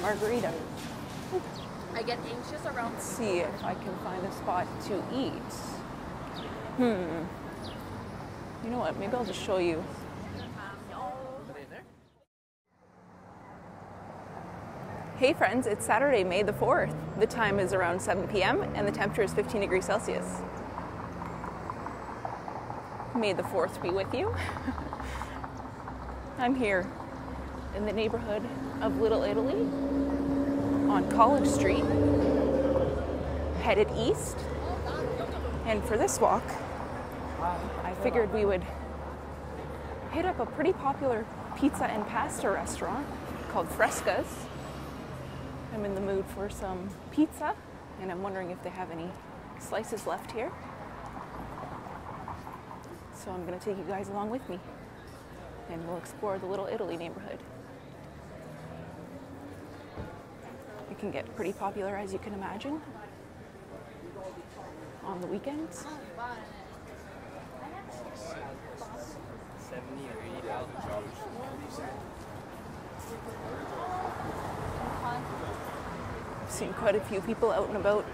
margarita. I get anxious around. Let's see if I can find a spot to eat. You know what? Maybe I'll just show you. Hey friends, it's Saturday, May the 4th. The time is around 7 p.m. and the temperature is 15 degrees Celsius. May the 4th be with you. I'm here in the neighborhood of Little Italy on College Street, headed east. And for this walk, I figured we would hit up a pretty popular pizza and pasta restaurant called Fresca's. I'm in the mood for some pizza, and I'm wondering if they have any slices left here. So I'm going to take you guys along with me, and we'll explore the Little Italy neighborhood. It can get pretty popular, as you can imagine, on the weekends. I've seen quite a few people out and about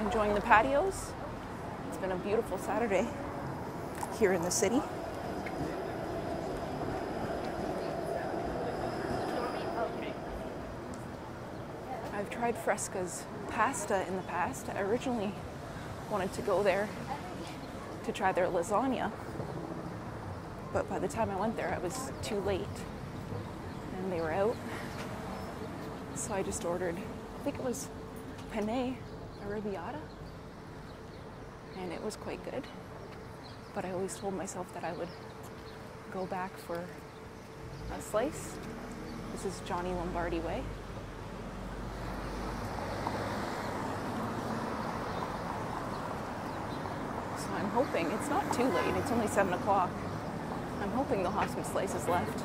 enjoying the patios. It's been a beautiful Saturday here in the city. I've tried Fresca's pasta in the past. I originally wanted to go there to try their lasagna, but by the time I went there, I was too late and they were out. So I just ordered, I think it was penne arrabbiata, and it was quite good. But I always told myself that I would go back for a slice. This is Johnny Lombardi Way. So I'm hoping, it's not too late, it's only 7 o'clock. I'm hoping they'll have some slices left.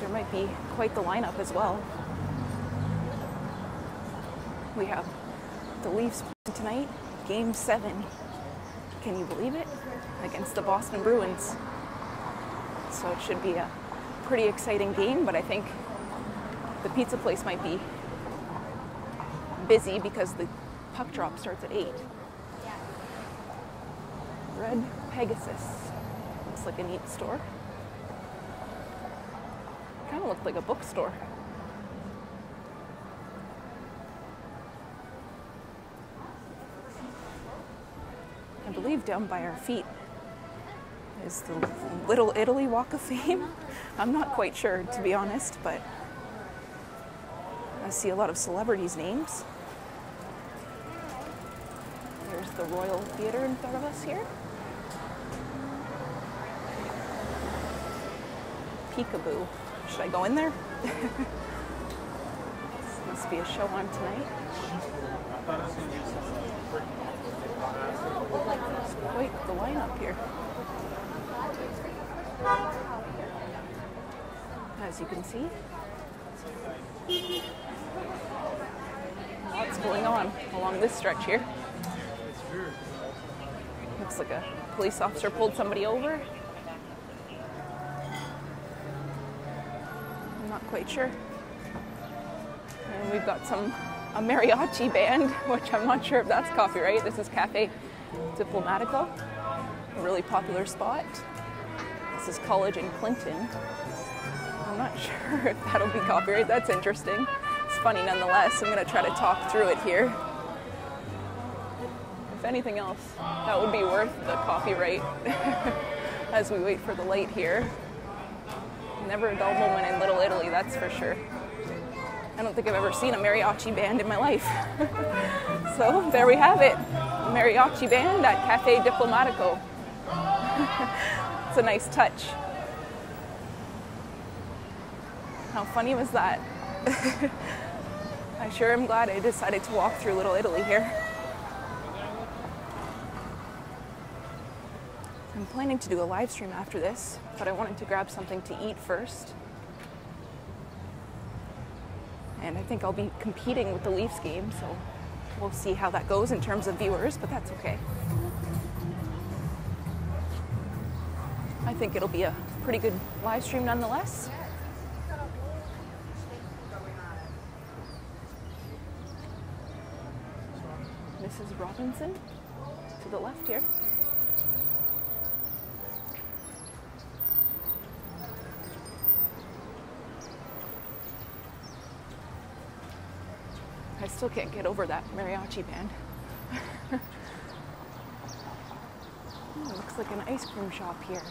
There might be quite the lineup as well. We have the Leafs playing tonight, Game 7. Can you believe it? Against the Boston Bruins. So it should be a pretty exciting game, but I think the pizza place might be busy because the puck drop starts at 8. Red Pegasus. Looks like a neat store. Kind of looked like a bookstore. I believe down by our feet is the Little Italy Walk of Fame. I'm not quite sure, to be honest, but I see a lot of celebrities' names. There's the Royal Theatre in front of us here. Peekaboo. Should I go in there? This must be a show on tonight. It's quite the lineup here. As you can see, lots going on along this stretch here. Looks like a police officer pulled somebody over. Not quite sure. And we've got a mariachi band, which I'm not sure if that's copyright. This is Cafe Diplomatico, a really popular spot. This is College in Clinton. I'm not sure if that'll be copyright. That's interesting. It's funny nonetheless. I'm going to try to talk through it here. If anything else, that would be worth the copyright as we wait for the light here. Never a dull moment in Little Italy, that's for sure. I don't think I've ever seen a mariachi band in my life. So there we have it. A mariachi band at Cafe Diplomatico. It's a nice touch. How funny was that? I sure am glad I decided to walk through Little Italy here. I'm planning to do a live stream after this, but I wanted to grab something to eat first. And I think I'll be competing with the Leafs game, so we'll see how that goes in terms of viewers, but that's okay. I think it'll be a pretty good live stream nonetheless. Mrs. Robinson to the left here. I still can't get over that mariachi band. Oh, looks like an ice cream shop here.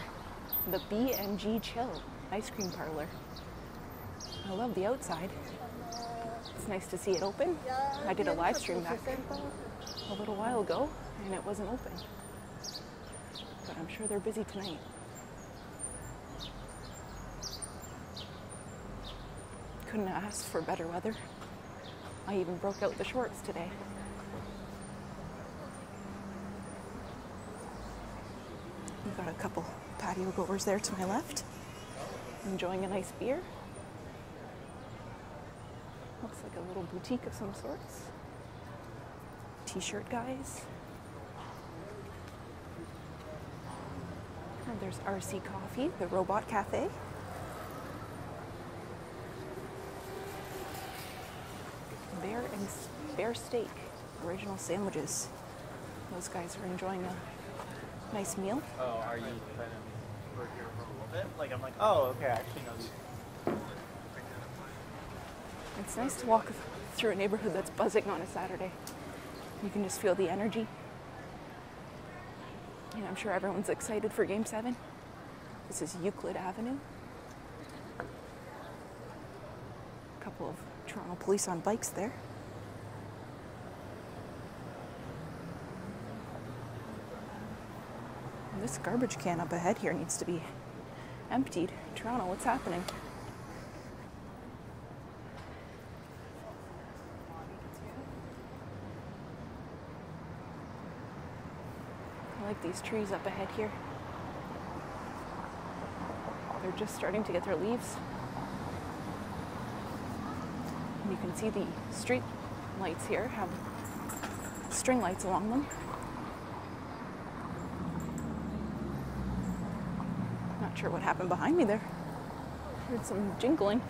The B&G Chill ice cream parlor. I love the outside. It's nice to see it open. I did a live stream back a little while ago and it wasn't open. But I'm sure they're busy tonight. Couldn't ask for better weather. I even broke out the shorts today. We've got a couple patio goers there to my left, enjoying a nice beer. Looks like a little boutique of some sorts. T-shirt guys. And there's RC Coffee, the robot cafe. Bear and bear steak, original sandwiches. Those guys are enjoying a nice meal. Oh, are you kind of here for a little bit? Like I'm like, oh, okay, I actually know. It's nice to walk through a neighborhood that's buzzing on a Saturday. You can just feel the energy. And I'm sure everyone's excited for Game 7. This is Euclid Avenue. A couple of Toronto police on bikes there. And this garbage can up ahead here needs to be emptied. Toronto, what's happening? I like these trees up ahead here. They're just starting to get their leaves. And you can see the street lights here have string lights along them. Not sure what happened behind me there. Heard some jingling.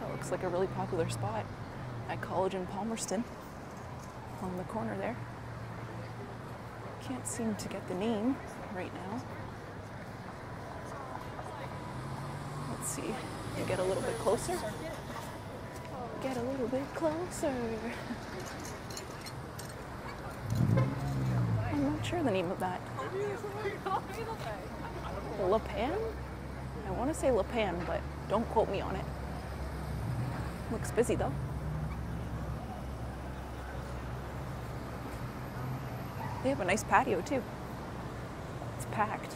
That looks like a really popular spot at College and Palmerston on the corner there. Can't seem to get the name right now. See, you get a little bit closer. Get a little bit closer. I'm not sure the name of that. Le Pan? I want to say Le Pan, but don't quote me on it. Looks busy though. They have a nice patio too. It's packed.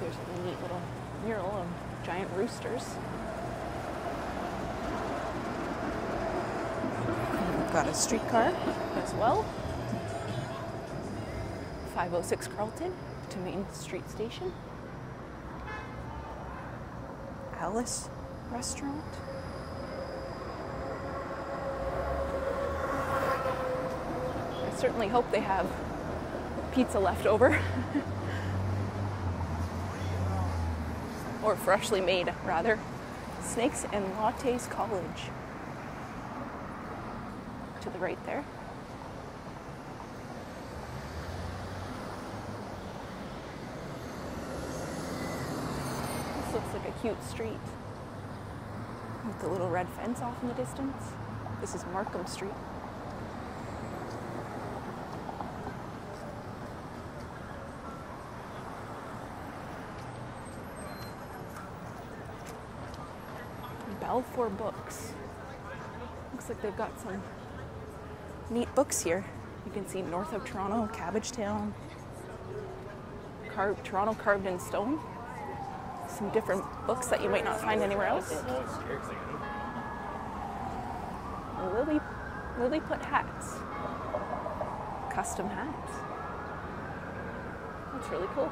There's a neat little mural of giant roosters. We've got a streetcar as well. 506 Carlton to Main Street Station. Alice Restaurant. I certainly hope they have pizza left over. Or freshly made, rather. Snakes and Lattes College. To the right there. This looks like a cute street with the little red fence off in the distance. This is Markham Street. Balfour Books. Looks like they've got some neat books here. You can see North of Toronto, Cabbage Town, Toronto carved in stone. Some different books that you might not find anywhere else. Lily put hats. Custom hats. That's really cool.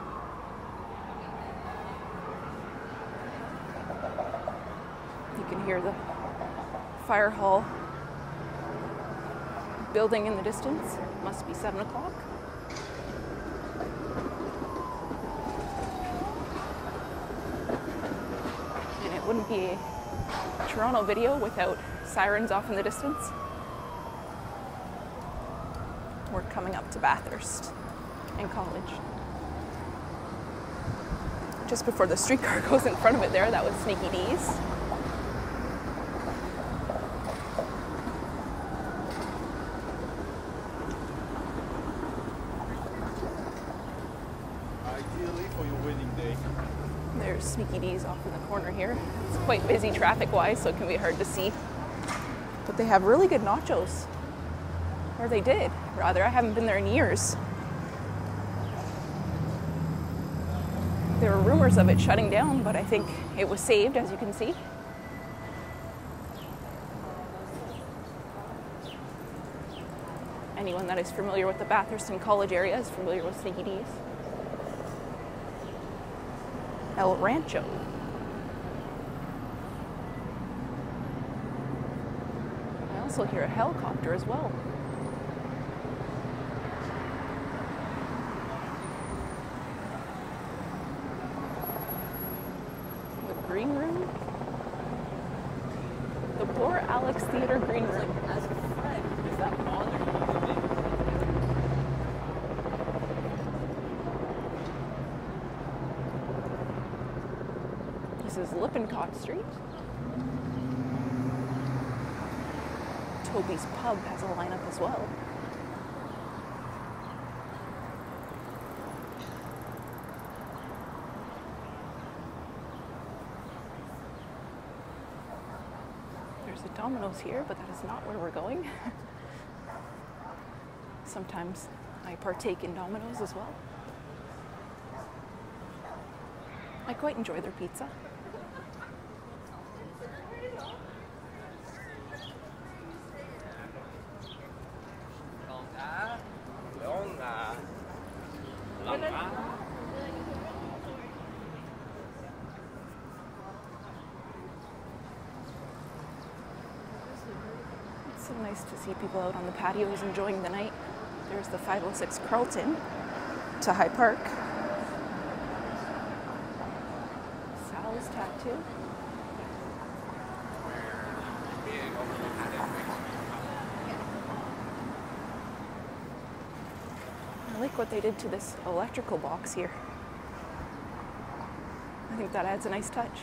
You can hear the fire hall building in the distance. It must be 7 o'clock. And it wouldn't be Toronto video without sirens off in the distance. We're coming up to Bathurst and College. Just before the streetcar goes in front of it there, that was Sneaky D's. There's Sneaky D's off in the corner here. It's quite busy traffic-wise, so it can be hard to see. But they have really good nachos. Or they did, rather. I haven't been there in years. There were rumors of it shutting down, but I think it was saved, as you can see. Anyone that is familiar with the Bathurst and College area is familiar with Sneaky D's. El Rancho. I also hear a helicopter as well. The Green Room. The Poor Alex Theatre Green Room. This is Lippincott Street. Toby's Pub has a lineup as well. There's a Domino's here, but that is not where we're going. Sometimes I partake in Domino's as well. I quite enjoy their pizza. It's so nice to see people out on the patios enjoying the night. There's the 506 Carlton to High Park. Sal's Tattoo. I like what they did to this electrical box here. I think that adds a nice touch.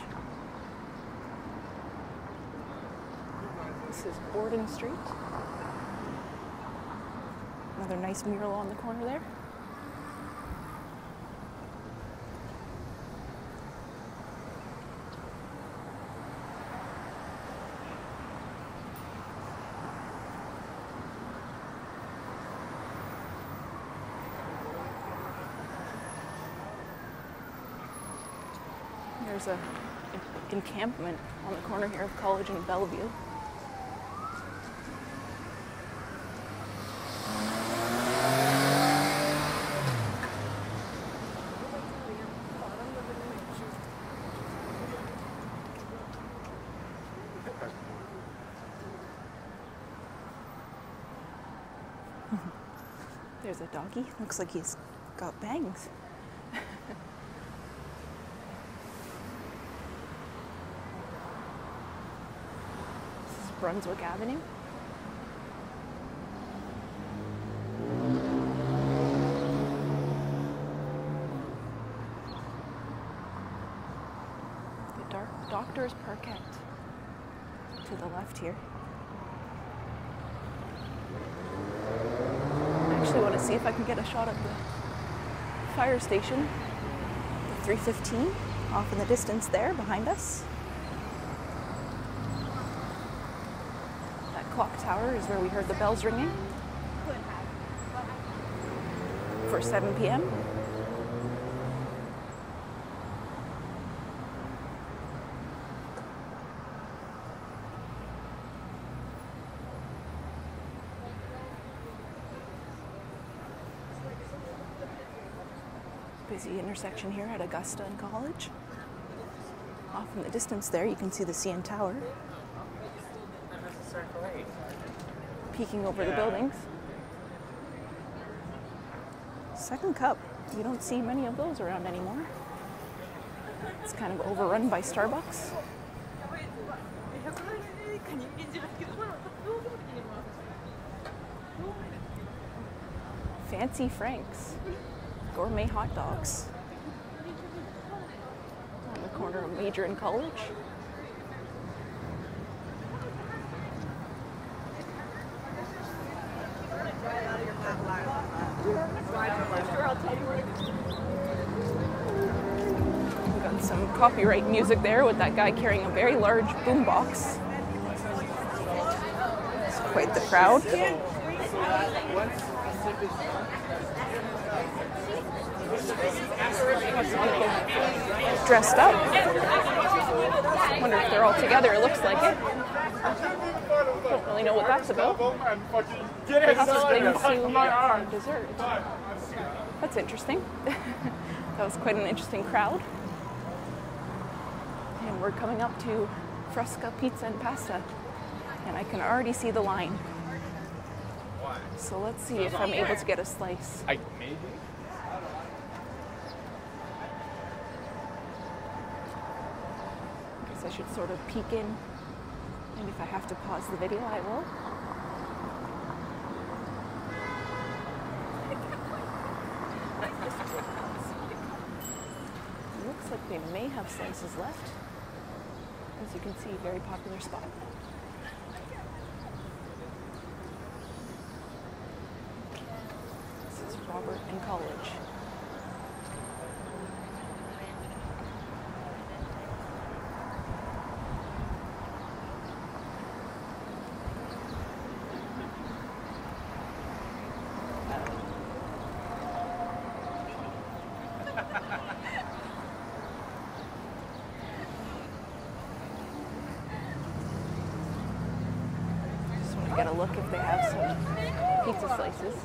This is Borden Street. Another nice mural on the corner there. There's an encampment on the corner here of College and Bellevue. There's a doggy. Looks like he's got bangs. Brunswick Avenue. The Doctor's Parkette to the left here. I actually want to see if I can get a shot at the fire station, the 315, off in the distance there behind us. Clock tower is where we heard the bells ringing for 7 p.m. Busy intersection here at Augusta and College. Off in the distance there, you can see the CN Tower. Peeking over the buildings. Second Cup. You don't see many of those around anymore. It's kind of overrun by Starbucks. Fancy Frank's. Gourmet hot dogs. On the corner of Major and College. Copyright music there with that guy carrying a very large boombox. It's quite the crowd. Dressed up. I wonder if they're all together. It looks like it. Don't really know what that's about. Perhaps things to dessert. That's interesting. That was quite an interesting crowd. And we're coming up to Fresca's Pizza and Pasta, and I can already see the line. So let's see if I'm able to get a slice. Maybe. I guess I should sort of peek in, and if I have to pause the video, I will. Looks like they may have slices left. As you can see, very popular spot. This is Robert and College. Got to look if they have some pizza slices.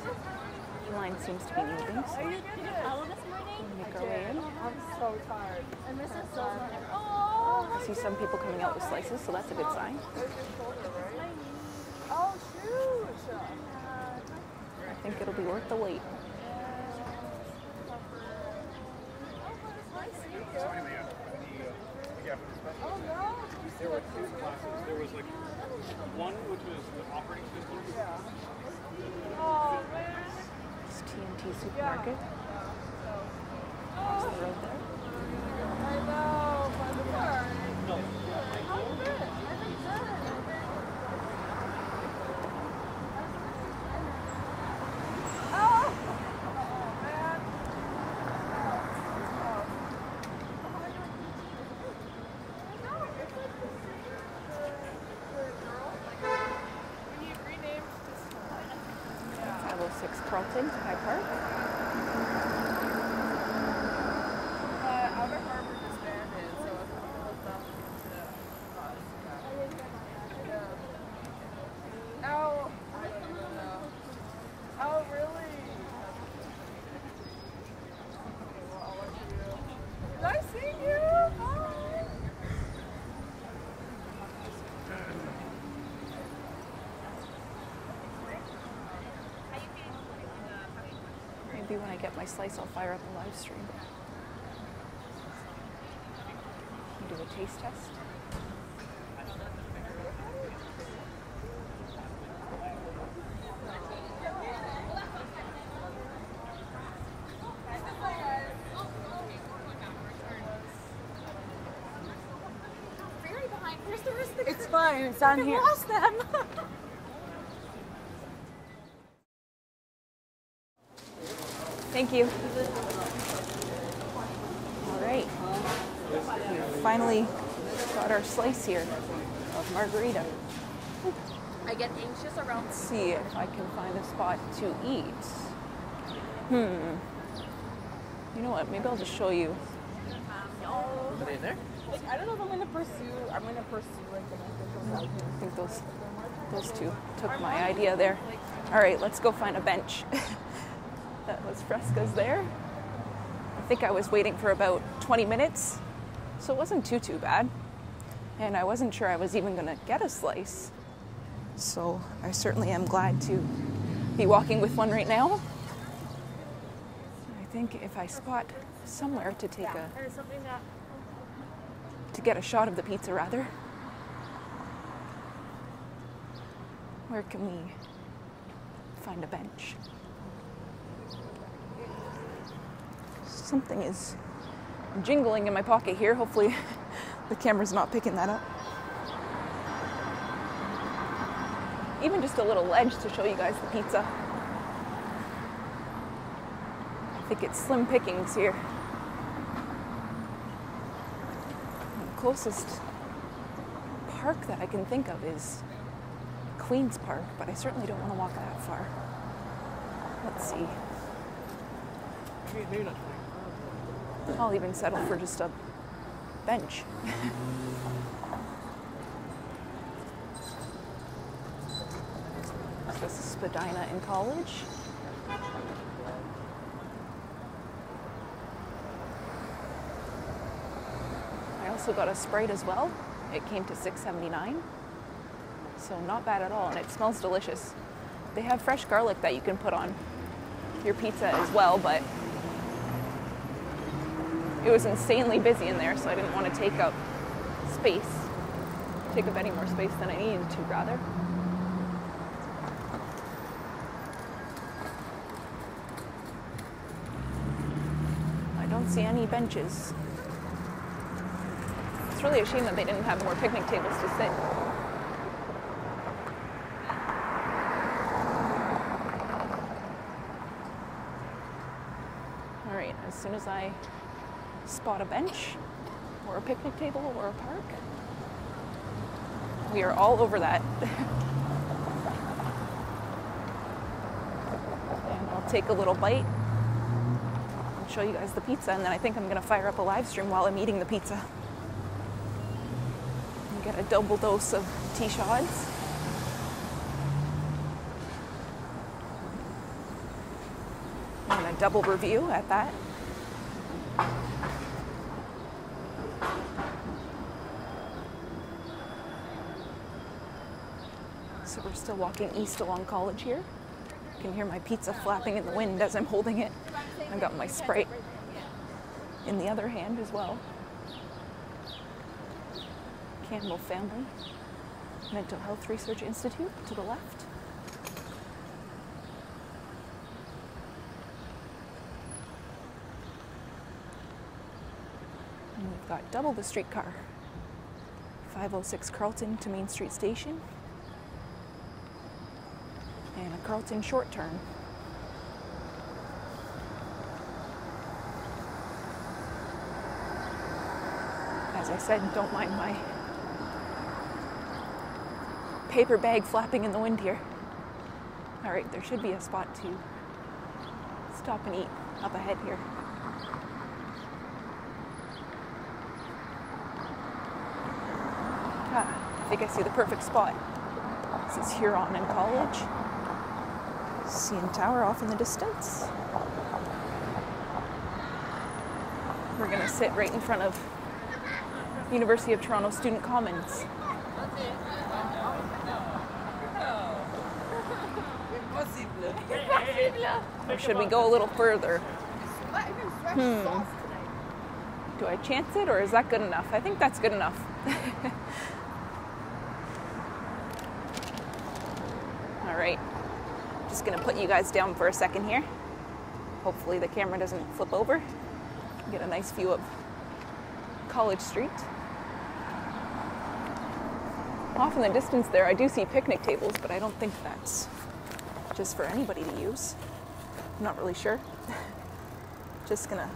The line seems to be moving, so we'll make our way in. I'm so tired. And this is so tired. I see some people coming out with slices, so that's a good sign. Oh, shoot! I think it'll be worth the wait. There were two classes. There was like one which was the operating system. Oh, man. It's TNT Supermarket. Across the road there. I know, by the car. No. How's it? I think it's good. Oh! Oh, man. Carlton to High Park. Albert Harbor disbanded, so it's all no, I don't know. Oh, really? Nice seeing you! Bye! Maybe when I get my slice, I'll fire up a live stream. Do a taste test. It's fine. It's on here. I lost them. Thank you. All right. We finally got our slice here of margarita. I get anxious around. Let's see if I can find a spot to eat. You know what? Maybe I'll just show you. Are they in there? Like, I don't know if I'm gonna pursue like an official. I think those two took my idea there. All right, let's go find a bench. That was Fresca's there. I think I was waiting for about 20 minutes, so it wasn't too bad. And I wasn't sure I was even gonna get a slice. So I certainly am glad to be walking with one right now. I think if I spot somewhere to take a, to get a shot of the pizza rather, Where can we find a bench? Something is jingling in my pocket here. Hopefully the camera's not picking that up. Even just a little ledge to show you guys the pizza. I think it's slim pickings here. The closest park that I can think of is Queen's Park, but I certainly don't want to walk that far. Let's see. I'll even settle for just a bench. This is Spadina in College. I also got a Sprite as well. It came to $6.79, so not bad at all, and it smells delicious. They have fresh garlic that you can put on your pizza as well, but it was insanely busy in there, so I didn't want to take up any more space than I needed to, rather. I don't see any benches. It's really a shame that they didn't have more picnic tables to sit. All right, as soon as I spot a bench or a picnic table or a park, we are all over that. And I'll take a little bite and show you guys the pizza, and then I think I'm gonna fire up a live stream while I'm eating the pizza and get a double dose of T-shots. And a double review at that. So we're still walking east along College here. You can hear my pizza flapping in the wind as I'm holding it. I've got my Sprite in the other hand as well. Campbell Family Mental Health Research Institute to the left. And we've got double the streetcar. 506 Carlton to Main Street Station. And a Carlton short turn. As I said, don't mind my paper bag flapping in the wind here. All right, there should be a spot to stop and eat up ahead here. Ah, I think I see the perfect spot. This is Huron and College. CN Tower off in the distance. We're going to sit right in front of University of Toronto Student Commons. Or should we go a little further? Do I chance it, or is that good enough? I think that's good enough. All right. Just gonna put you guys down for a second here. Hopefully the camera doesn't flip over. Get a nice view of College Street. Off in the distance there, I do see picnic tables, but I don't think that's just for anybody to use. I'm not really sure. Just gonna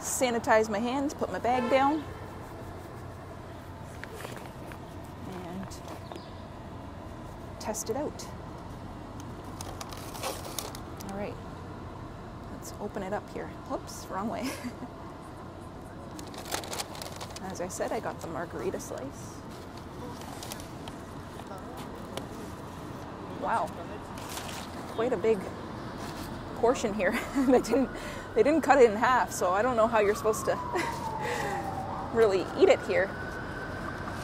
sanitize my hands, put my bag down. And test it out. All right, let's open it up here. Whoops, wrong way. As I said, I got the margarita slice. Wow, quite a big portion here. They didn't cut it in half, so I don't know how you're supposed to really eat it here.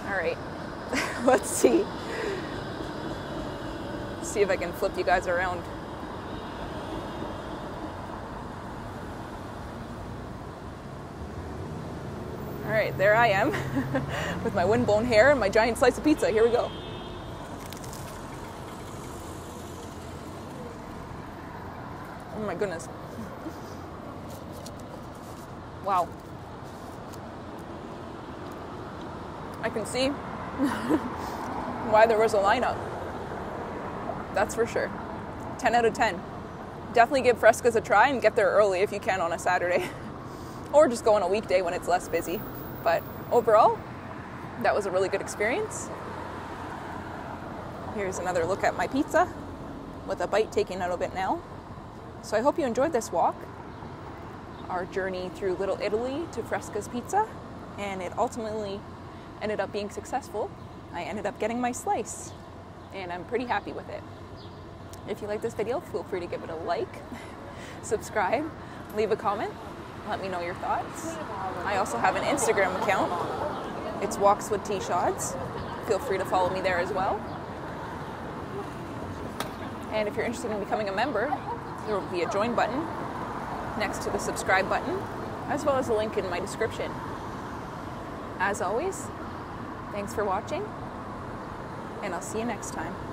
All right, let's see. See if I can flip you guys around. All right, there I am with my windblown hair and my giant slice of pizza. Here we go. my goodness. Wow. I can see why there was a lineup. That's for sure. 10 out of 10. Definitely give Fresca's a try and get there early if you can on a Saturday. Or just go on a weekday when it's less busy. But overall, that was a really good experience. Here's another look at my pizza with a bite taken out of it now. So I hope you enjoyed this walk, our journey through Little Italy to Fresca's Pizza, and it ultimately ended up being successful. I ended up getting my slice, and I'm pretty happy with it. If you like this video, feel free to give it a like, subscribe, leave a comment, let me know your thoughts. I also have an Instagram account. It's Walks with T-Shots. Feel free to follow me there as well. And if you're interested in becoming a member, there will be a join button next to the subscribe button, as well as a link in my description. As always, thanks for watching, and I'll see you next time.